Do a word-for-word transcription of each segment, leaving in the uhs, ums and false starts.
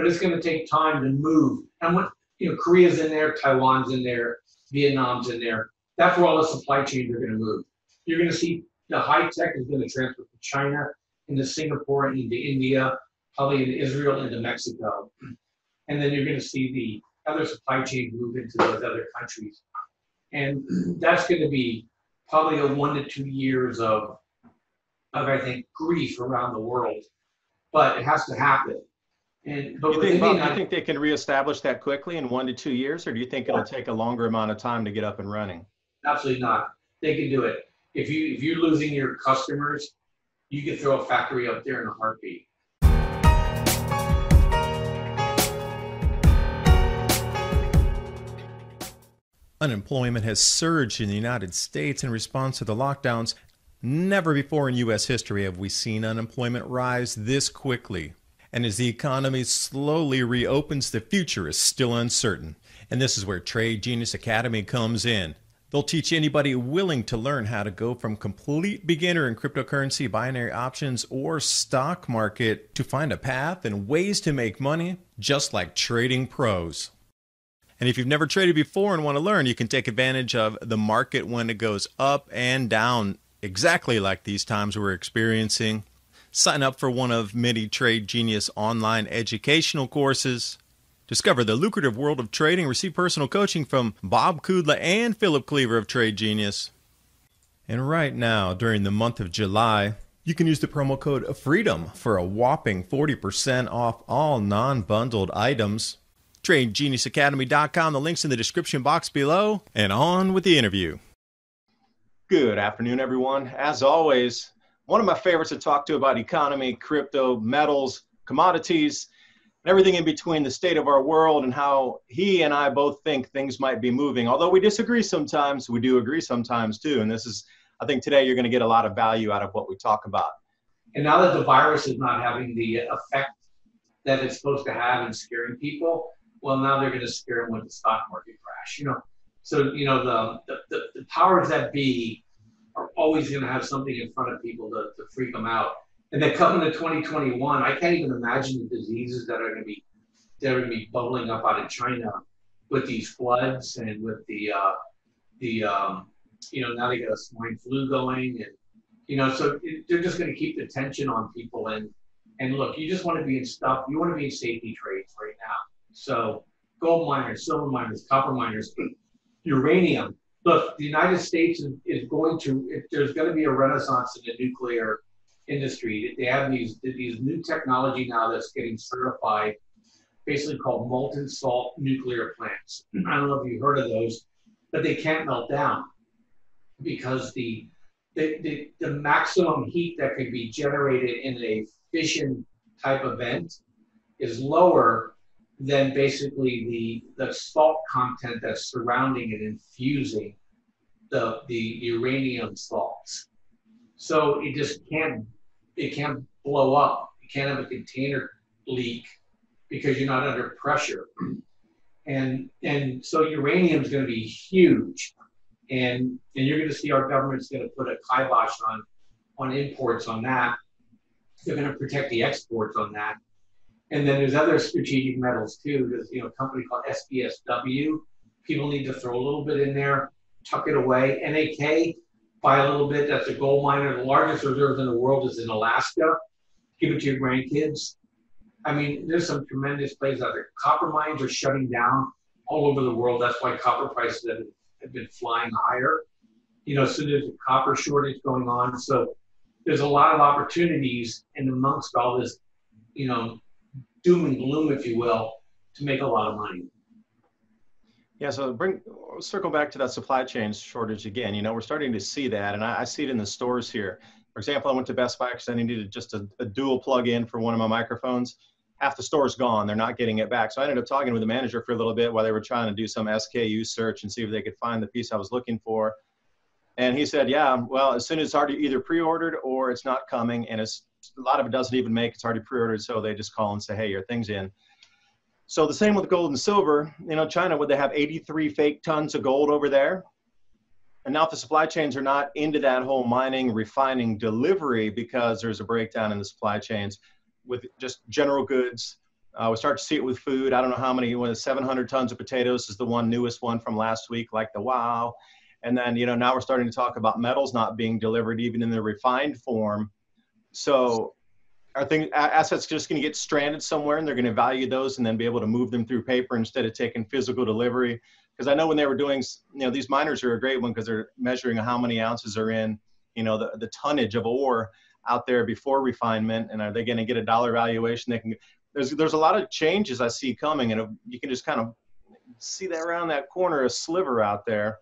but it's going to take time to move. And what, you know, Korea's in there, Taiwan's in there, Vietnam's in there. That's where all the supply chains are going to move. You're going to see the high tech is going to transfer to China, into Singapore, and into India, probably into Israel, into Mexico. And then you're going to see the other supply chain move into those other countries. And that's going to be probably a one to two years of, of I think, grief around the world. But it has to happen. And, but you think, Bob, do you think they can reestablish that quickly in one to two years, or do you think it'll take a longer amount of time to get up and running? Absolutely not. They can do it. If, you, if you're losing your customers, you can throw a factory up there in a heartbeat. Unemployment has surged in the United States in response to the lockdowns. Never before in U S history have we seen unemployment rise this quickly. And as the economy slowly reopens, the future is still uncertain. And this is where Trade Genius Academy comes in. They'll teach anybody willing to learn how to go from complete beginner in cryptocurrency, binary options, or stock market to find a path and ways to make money, just like trading pros. And if you've never traded before and want to learn, you can take advantage of the market when it goes up and down, exactly like these times we're experiencing. Sign up for one of many Trade Genius online educational courses. Discover the lucrative world of trading. Receive personal coaching from Bob Kudla and Philip Cleaver of Trade Genius. And right now, during the month of July, you can use the promo code FREEDOM for a whopping forty percent off all non-bundled items. Trade Genius Academy dot com. The link's in the description box below. And on with the interview. Good afternoon, everyone. As always, one of my favorites to talk to about economy, crypto, metals, commodities, and everything in between, the state of our world and how he and I both think things might be moving. Although we disagree sometimes, we do agree sometimes too. And this is, I think today you're going to get a lot of value out of what we talk about. And now that the virus is not having the effect that it's supposed to have in scaring people, well, now they're going to scare them with the stock market crash. You know, so, you know, the, the, the powers that be are always going to have something in front of people to, to freak them out. And they come into twenty twenty-one, I can't even imagine the diseases that are going to be that are going to be bubbling up out of China with these floods and with the uh, the um, you know, now they got a swine flu going, and you know, so it, they're just going to keep the tension on people. And and look, you just want to be in stuff, you want to be in safety trades right now. So gold miners, silver miners, copper miners, uranium. Look, the United States is, is going to if there's going to be a renaissance in the nuclear industry. They have these these new technology now that's getting certified, basically called molten salt nuclear plants. I don't know if you heard of those, but they can't melt down because the the, the, the maximum heat that could be generated in a fission type event is lower than basically the the salt content that's surrounding and infusing the the uranium salts. So it just can't, it can't blow up. You can't have a container leak because you're not under pressure. And, and so uranium is going to be huge. And, and you're going to see our government's going to put a kibosh on, on imports on that. They're going to protect the exports on that. And then there's other strategic metals too. There's, you know, a company called S B S W. People need to throw a little bit in there, tuck it away. N A K, buy a little bit. That's a gold miner. The largest reserves in the world is in Alaska. Give it to your grandkids. I mean, there's some tremendous plays out there. Copper mines are shutting down all over the world. That's why copper prices have been, have been flying higher. You know, so there's a copper shortage going on. So there's a lot of opportunities in amongst all this, you know, doom and gloom, if you will, to make a lot of money. Yeah, so bring circle back to that supply chain shortage again. You know, we're starting to see that, and I, I see it in the stores here. For example, I went to Best Buy because I needed just a, a dual plug-in for one of my microphones. Half the store's gone. They're not getting it back. So I ended up talking with the manager for a little bit while they were trying to do some S K U search and see if they could find the piece I was looking for. And he said, yeah, well, as soon as it's already either pre-ordered or it's not coming, and it's, a lot of it doesn't even make, it's already pre-ordered, so they just call and say, hey, your thing's in. So the same with gold and silver. You know, China, would they have eighty-three fake tons of gold over there? And now if the supply chains are not into that whole mining, refining, delivery, because there's a breakdown in the supply chains with just general goods, Uh, we start to see it with food. I don't know how many, well, seven hundred tons of potatoes is the one newest one from last week, like the wow. And then, you know, now we're starting to talk about metals not being delivered even in the refined form. So are things, assets just going to get stranded somewhere, and they're going to value those and then be able to move them through paper instead of taking physical delivery? Because I know when they were doing, you know, these miners are a great one because they're measuring how many ounces are in, you know, the, the tonnage of ore out there before refinement. And are they going to get a dollar valuation? They can, there's, there's a lot of changes I see coming, and you can just kind of see that around that corner, a sliver out there.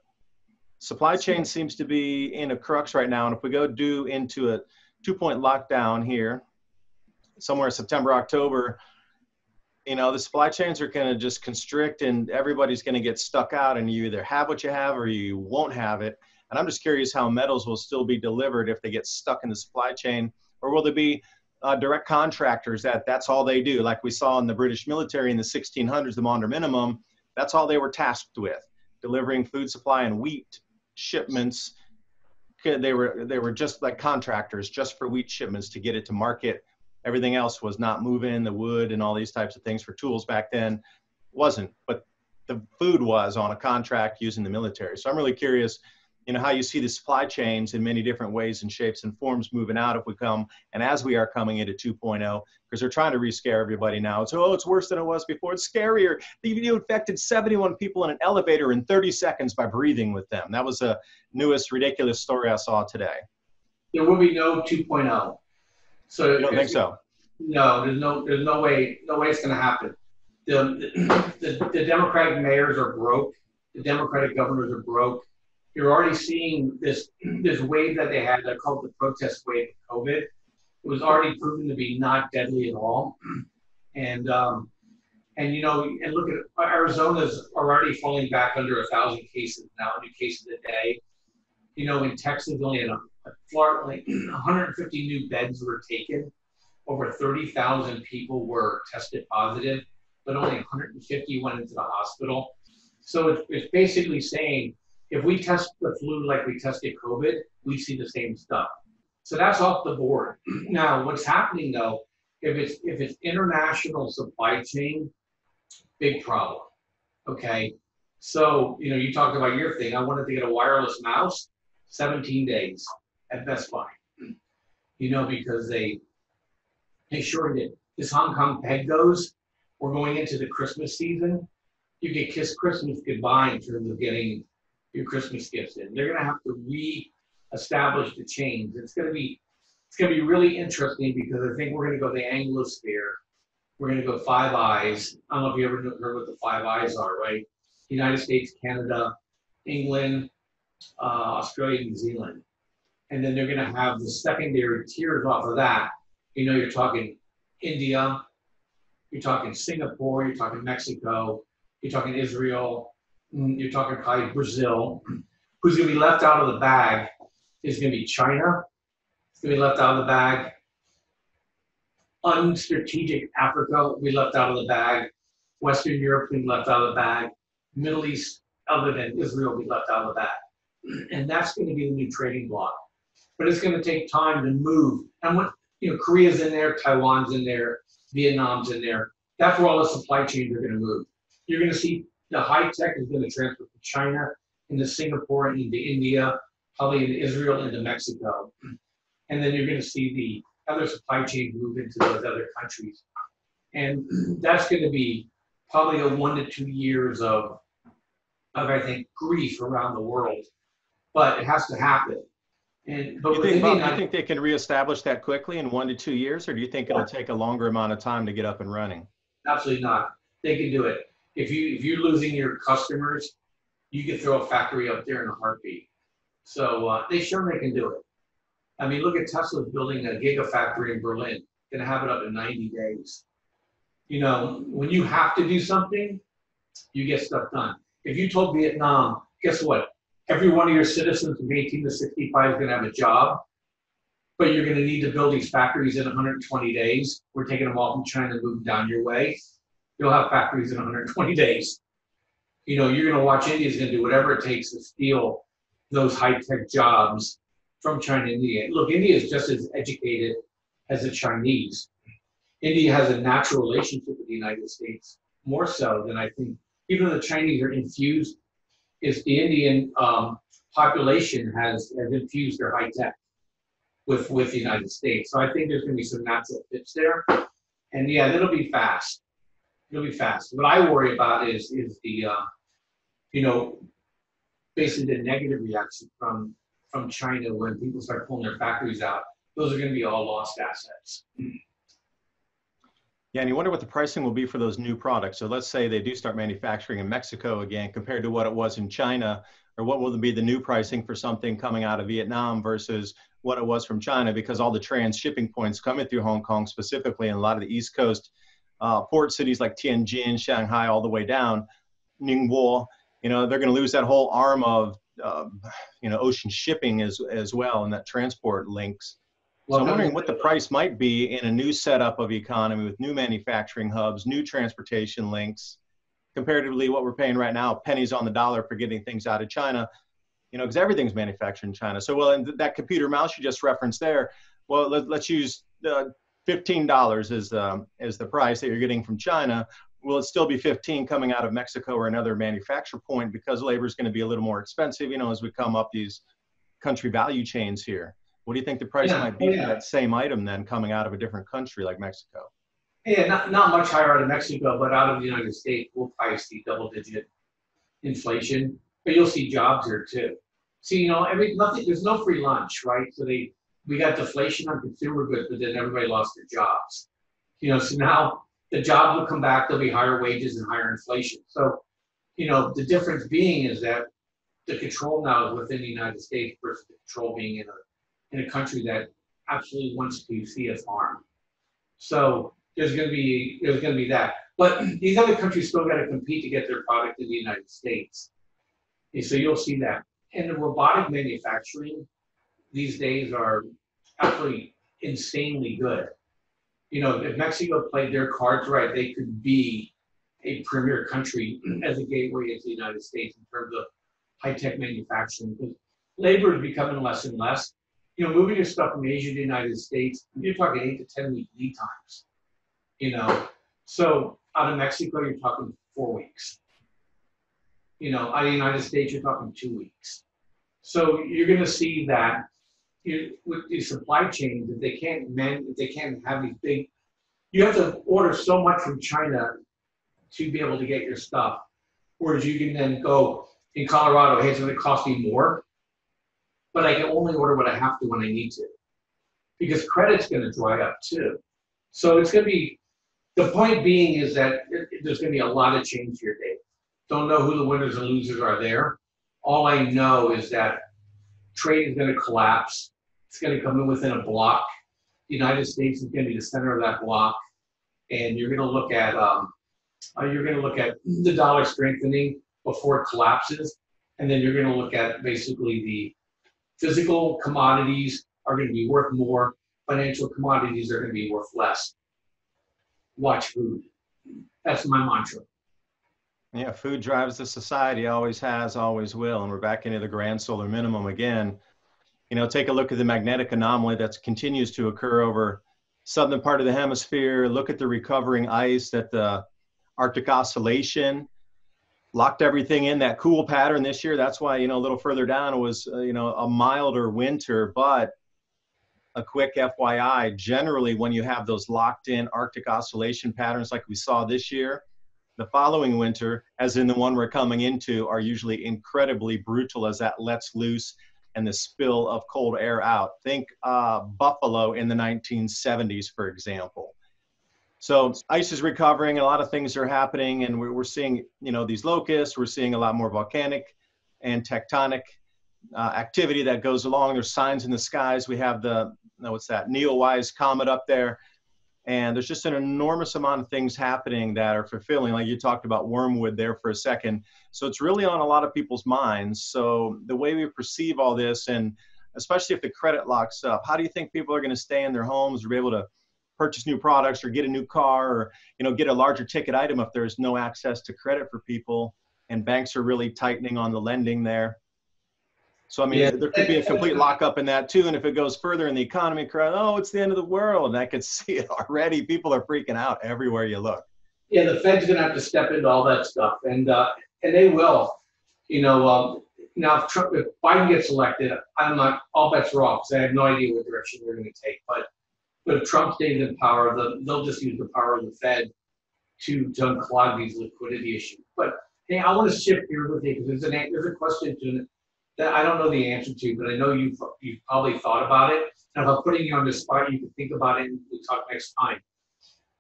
Supply chain seems to be in a crux right now. And if we go due into a two-point lockdown here, somewhere September, October, you know, the supply chains are going to just constrict, and everybody's going to get stuck out, and you either have what you have or you won't have it. And I'm just curious how metals will still be delivered if they get stuck in the supply chain, or will there be uh, direct contractors that that's all they do? Like we saw in the British military in the sixteen hundreds, the Maunder minimum, that's all they were tasked with, delivering food supply and wheat shipments. They were, they were just like contractors just for wheat shipments to get it to market. Everything else was not moving, the wood and all these types of things for tools back then wasn't, but the food was on a contract using the military. So I'm really curious, you know, how you see the supply chains in many different ways and shapes and forms moving out if we come, and as we are coming into two point oh, because they're trying to re-scare everybody now. It's, oh, it's worse than it was before. It's scarier. You infected seventy-one people in an elevator in thirty seconds by breathing with them. That was the newest ridiculous story I saw today. There will be no two point oh. So you don't think so? No, there's no, there's no way, no way it's going to happen. The, the, the Democratic mayors are broke. The Democratic governors are broke. You're already seeing this, this wave that they had, they called the protest wave of COVID. It was already proven to be not deadly at all. And, um, and you know, and look at Arizona's already falling back under a thousand cases now, new cases a day. You know, in Texas, only in Florida, like one hundred fifty new beds were taken. Over thirty thousand people were tested positive, but only one hundred fifty went into the hospital. So it's, it's basically saying, if we test the flu like we tested COVID, we see the same stuff. So that's off the board. Now, what's happening though, if it's, if it's international supply chain, big problem, okay? So, you know, you talked about your thing. I wanted to get a wireless mouse, seventeen days at Best Buy, you know, because they, they sure did. This Hong Kong peg goes, we're going into the Christmas season. You can kiss Christmas goodbye in terms of getting your Christmas gifts in. They're going to have to re-establish the chains. It's going to be, it's going to be really interesting because I think we're going to go to the Anglosphere. We're going to go Five Eyes. I don't know if you ever heard what the Five Eyes are, right? United States, Canada, England, uh, Australia, New Zealand. And then they're going to have the secondary tiers off of that. You know, you're talking India, you're talking Singapore, you're talking Mexico, you're talking Israel, you're talking probably Brazil. Who's going to be left out of the bag is going to be China. It's going to be left out of the bag. Unstrategic Africa will be left out of the bag. Western Europe will be left out of the bag. Middle East, other than Israel, will be left out of the bag. And that's going to be the new trading block. But it's going to take time to move. And what, you know, Korea's in there, Taiwan's in there, Vietnam's in there. That's where all the supply chains are going to move. You're going to see the high tech is going to transfer to China, into Singapore, into India, probably into Israel, into Mexico. And then you're going to see the other supply chains move into those other countries. And that's going to be probably a one to two years of, of I think, grief around the world. But it has to happen. And, but you think, Bob, I, you think they can reestablish that quickly in one to two years, or do you think it'll take a longer amount of time to get up and running? Absolutely not. They can do it. If you if you're losing your customers, you can throw a factory up there in a heartbeat. So uh, they sure they can do it. I mean, look at Tesla building a gigafactory in Berlin. Gonna have it up in ninety days. You know, when you have to do something, you get stuff done. If you told Vietnam, guess what? Every one of your citizens from eighteen to sixty-five is going to have a job, but you're going to need to build these factories in one hundred twenty days. We're taking them all from China and moving down your way. You'll have factories in one hundred twenty days. You know, you're going to watch India's going to do whatever it takes to steal those high-tech jobs from China and India. Look, India is just as educated as the Chinese. India has a natural relationship with the United States, more so than I think. Even though the Chinese are infused, is the Indian um, population has, has infused their high tech with, with the United States. So I think there's going to be some natural fits there. And yeah, it'll be fast. It'll be fast. What I worry about is, is the, uh, you know, basically the negative reaction from, from China when people start pulling their factories out. Those are going to be all lost assets. Yeah, and you wonder what the pricing will be for those new products. So let's say they do start manufacturing in Mexico again, compared to what it was in China, or what will be the new pricing for something coming out of Vietnam versus what it was from China, because all the trans-shipping points coming through Hong Kong specifically, and a lot of the East Coast uh, port cities like Tianjin, Shanghai, all the way down, Ningbo, you know, they're going to lose that whole arm of, uh, you know, ocean shipping as, as well, and that transport links. So I'm wondering what the price might be in a new setup of economy with new manufacturing hubs, new transportation links, comparatively what we're paying right now, pennies on the dollar for getting things out of China, you know, because everything's manufactured in China. So, well, and that computer mouse you just referenced there, well, let, let's use uh, fifteen dollars as, um, as the price that you're getting from China. Will it still be fifteen coming out of Mexico or another manufacture point, because labor is going to be a little more expensive, you know, as we come up these country value chains here? What do you think the price yeah, might be yeah. for that same item then coming out of a different country like Mexico? Yeah, not, not much higher out of Mexico, but out of the United States, we'll probably see double-digit inflation. But you'll see jobs here too. See, you know, every, nothing, there's no free lunch, right? So they, we got deflation on consumer goods, but then everybody lost their jobs. You know, so now the jobs will come back. There'll be higher wages and higher inflation. So, you know, the difference being is that the control now is within the United States versus the control being in a in a country that absolutely wants to see us harmed. So there's going to be there's going to be that. But these other countries still got to compete to get their product in the United States. And so you'll see that. And the robotic manufacturing these days are absolutely insanely good. You know, if Mexico played their cards right, they could be a premier country as a gateway into the United States in terms of high-tech manufacturing. Because labor is becoming less and less. You know, moving your stuff from Asia to the United States, you're talking eight to ten week lead times, you know. So out of Mexico, you're talking four weeks. You know, out of the United States, you're talking two weeks. So you're going to see that you, with the supply chain, that they can't man, that they can't have these big, you have to order so much from China to be able to get your stuff. Whereas you can then go in Colorado, hey, it's going to cost me more, but I can only order what I have to when I need to, because credit's going to dry up too. So it's going to be, the point being is that there's going to be a lot of change here, Dave. Don't know who the winners and losers are there. All I know is that trade is going to collapse. It's going to come in within a block. The United States is going to be the center of that block. And you're going to look at, um, you're going to look at the dollar strengthening before it collapses. And then you're going to look at basically the physical commodities are going to be worth more. Financial commodities are going to be worth less. Watch food. That's my mantra. Yeah, food drives the society, always has, always will. And we're back into the grand solar minimum again. You know, take a look at the magnetic anomaly that continues to occur over southern part of the hemisphere. Look at the recovering ice, that the Arctic oscillation locked everything in that cool pattern this year. That's why, you know, a little further down, it was, uh, you know, a milder winter. But a quick F Y I, generally when you have those locked in Arctic oscillation patterns like we saw this year, the following winter, as in the one we're coming into, are usually incredibly brutal as that lets loose and the spill of cold air out. Think uh, Buffalo in the nineteen seventies, for example. So ice is recovering, a lot of things are happening, and we're, we're seeing, you know, these locusts, we're seeing a lot more volcanic and tectonic uh, activity that goes along. There's signs in the skies. We have the, no, what's that, NEOWISE comet up there, and there's just an enormous amount of things happening that are fulfilling, like you talked about wormwood there for a second. So it's really on a lot of people's minds. So the way we perceive all this, and especially if the credit locks up, how do you think people are going to stay in their homes or be able to purchase new products or get a new car, or, you know, get a larger ticket item if there's no access to credit for people, and banks are really tightening on the lending there? So, I mean, yeah. there could be a complete lockup in that too. And if it goes further in the economy, crowd, oh, it's the end of the world. And I can see it already. People are freaking out everywhere you look. Yeah, the Fed's going to have to step into all that stuff. And uh, and they will. You know, um, now if, Trump, if Biden gets elected, I'm not, all bets are off because I have no idea what direction they're going to take. But, but if Trump stays in power, the, they'll just use the power of the Fed to, to unclog these liquidity issues. But, hey, I want to shift here with you because there's, an, there's a question to it that I don't know the answer to, but I know you've, you've probably thought about it. And if I'm putting you on the spot, you can think about it and we'll talk next time.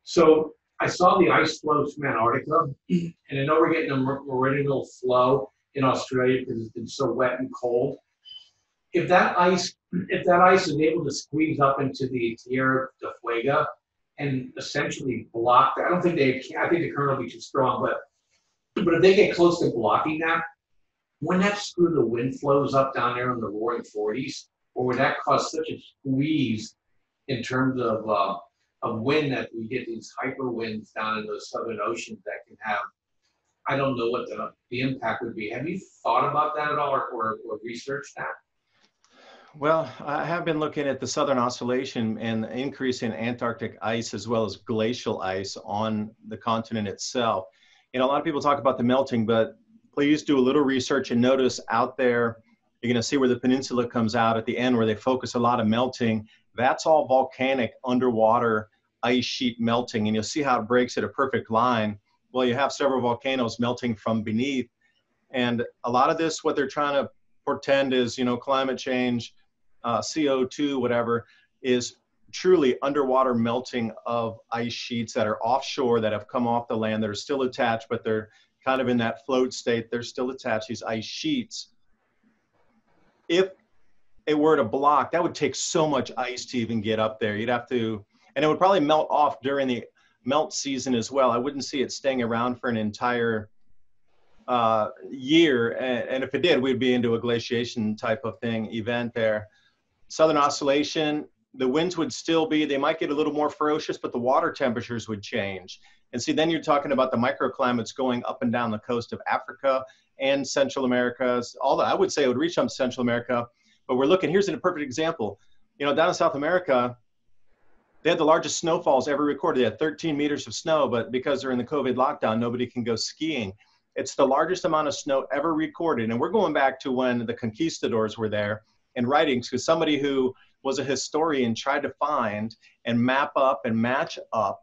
So I saw the ice flows from Antarctica, and I know we're getting a meridional flow in Australia because it's been so wet and cold. If that ice, if that ice is able to squeeze up into the Tierra del Fuego and essentially block that, I don't think they can, I think the current will be too strong, but but if they get close to blocking that, wouldn't that screw the wind flows up down there in the roaring forties? Or would that cause such a squeeze in terms of, uh, of wind that we get these hyper winds down in those southern oceans that can have, I don't know what the, the impact would be. Have you thought about that at all or, or, or researched that? Well, I have been looking at the Southern Oscillation and the increase in Antarctic ice as well as glacial ice on the continent itself. And a lot of people talk about the melting, but please do a little research and notice out there, you're going to see where the peninsula comes out at the end where they focus a lot of melting. That's all volcanic underwater ice sheet melting. And you'll see how it breaks at a perfect line. Well, you have several volcanoes melting from beneath. And a lot of this, what they're trying to portend is, you know, climate change, uh, C O two, whatever, is truly underwater melting of ice sheets that are offshore that have come off the land that are still attached, but they're kind of in that float state. They're still attached, these ice sheets. If it were to block, that would take so much ice to even get up there. You'd have to, and it would probably melt off during the melt season as well. I wouldn't see it staying around for an entire uh, year. And, and if it did, we'd be into a glaciation type of thing event there. Southern Oscillation, the winds would still be, they might get a little more ferocious, but the water temperatures would change. And see, then you're talking about the microclimates going up and down the coast of Africa and Central America. Although I would say it would reach up to Central America, but we're looking, here's a perfect example. You know, down in South America, they had the largest snowfalls ever recorded. They had thirteen meters of snow, but because they're in the COVID lockdown, nobody can go skiing. It's the largest amount of snow ever recorded. And we're going back to when the conquistadors were there and writings, because somebody who was a historian tried to find and map up and match up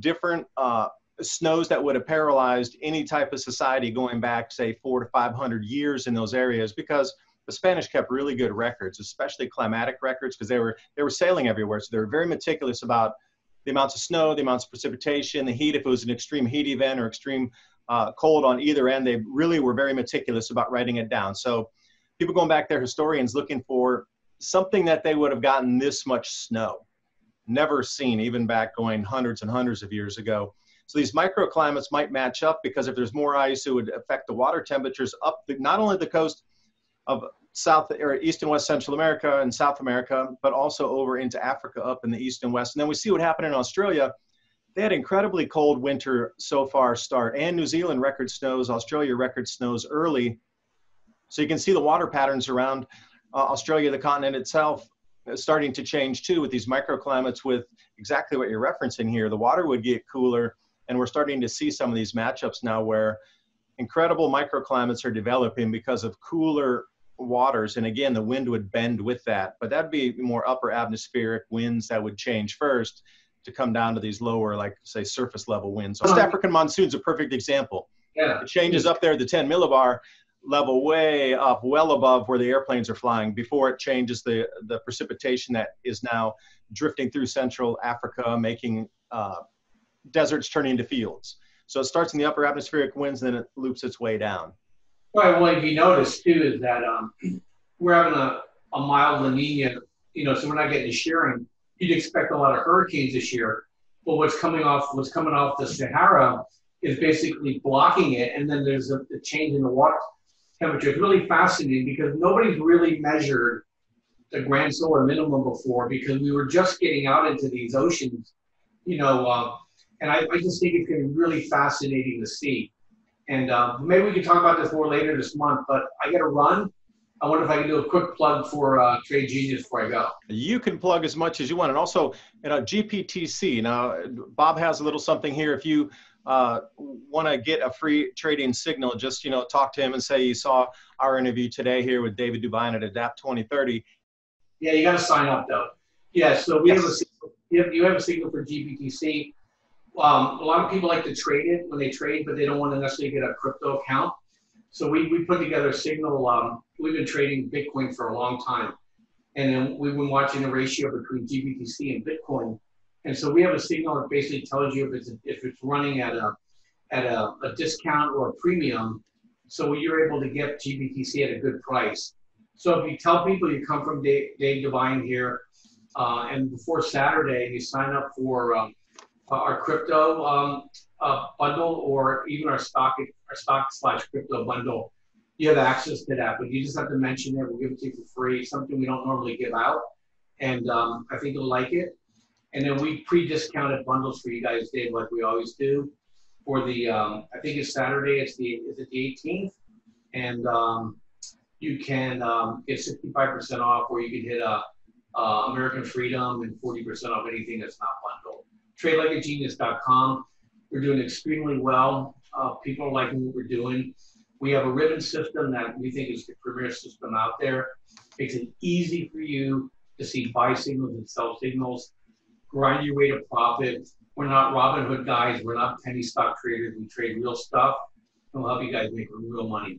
different uh, snows that would have paralyzed any type of society going back, say, four to five hundred years in those areas, because the Spanish kept really good records, especially climatic records, because they were they were sailing everywhere, so they were very meticulous about the amounts of snow, the amounts of precipitation, the heat. If it was an extreme heat event or extreme uh, cold on either end, they really were very meticulous about writing it down. So people going back there, historians looking for something that they would have gotten this much snow. Never seen, even back going hundreds and hundreds of years ago. So these microclimates might match up, because if there's more ice, it would affect the water temperatures up the, not only the coast of South or East and West Central America and South America, but also over into Africa up in the East and West. And then we see what happened in Australia. They had incredibly cold winter so far start, and New Zealand record snows, Australia record snows early. So you can see the water patterns around uh, Australia, the continent itself, starting to change too with these microclimates, with exactly what you're referencing here. The water would get cooler, and we're starting to see some of these matchups now where incredible microclimates are developing because of cooler waters. And again, the wind would bend with that, but that'd be more upper atmospheric winds that would change first to come down to these lower, like say surface level winds. So West African monsoon's a perfect example. Yeah. It changes up there at the ten millibar, level way up, well above where the airplanes are flying, before it changes the the precipitation that is now drifting through Central Africa, making uh, deserts turn into fields. So it starts in the upper atmospheric winds, and then it loops its way down. Right. Well, if you notice too, is that um, we're having a, a mild La Nina, you know, so we're not getting the shearing. You'd expect a lot of hurricanes this year, but what's coming off what's coming off the Sahara is basically blocking it, and then there's a, a change in the water temperature. It's really fascinating because nobody's really measured the grand solar minimum before, because we were just getting out into these oceans, you know, uh, and I, I just think it's going to be really fascinating to see. And uh, maybe we can talk about this more later this month, but I got to run. I wonder if I can do a quick plug for uh, Trade Genius before I go. You can plug as much as you want. And also, you know, G B T C. Now, Bob has a little something here. If you uh, want to get a free trading signal, just, you know, talk to him and say you saw our interview today here with David DuByne at Adapt twenty thirty. Yeah, you got to sign up, though. Yeah, so we yes. have a signal. You have, you have a signal for G B T C. Um, a lot of people like to trade it when they trade, but they don't want to necessarily get a crypto account. So we, we put together a signal. Um, we've been trading Bitcoin for a long time. And then we've been watching the ratio between G B T C and Bitcoin. And so we have a signal that basically tells you if it's, if it's running at a, at a, a discount or a premium. So you're able to get G B T C at a good price. So if you tell people you come from Dave, Dave DuByne here, uh, and before Saturday, you sign up for um, our crypto um, uh, bundle, or even our stock our stock slash crypto bundle, you have access to that. But you just have to mention it. We'll give it to you for free, something we don't normally give out. And um, I think you'll like it. And then we pre-discounted bundles for you guys, Dave, like we always do. For the, um, I think it's Saturday, it's the, is it the eighteenth? And um, you can um, get sixty-five percent off, or you can hit uh, uh, American Freedom and forty percent off anything that's not bundled. Trade Like A Genius dot com. We're doing extremely well. Uh, people are liking what we're doing. We have a ribbon system that we think is the premier system out there. Makes it easy for you to see buy signals and sell signals. Grind your way to profit. We're not Robin Hood guys. We're not penny stock traders. We trade real stuff. And we'll help you guys make real money.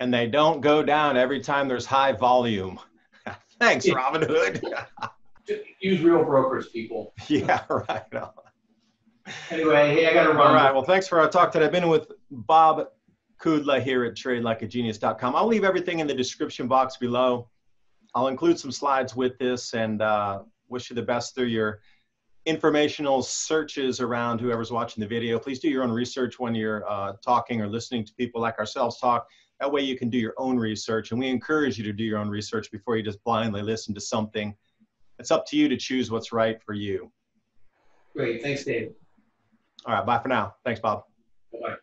And they don't go down every time there's high volume. Thanks, Robin Hood. Use real brokers, people. Yeah, right on. Anyway, hey, I got to run. All right, well, thanks for our talk today. I've been with Bob Kudla here at Trade Like A Genius dot com. I'll leave everything in the description box below. I'll include some slides with this, and uh, wish you the best through your informational searches around whoever's watching the video. Please do your own research when you're uh, talking or listening to people like ourselves talk. That way you can do your own research, and we encourage you to do your own research before you just blindly listen to something. It's up to you to choose what's right for you. Great. Thanks, Dave. All right. Bye for now. Thanks, Bob. Bye-bye.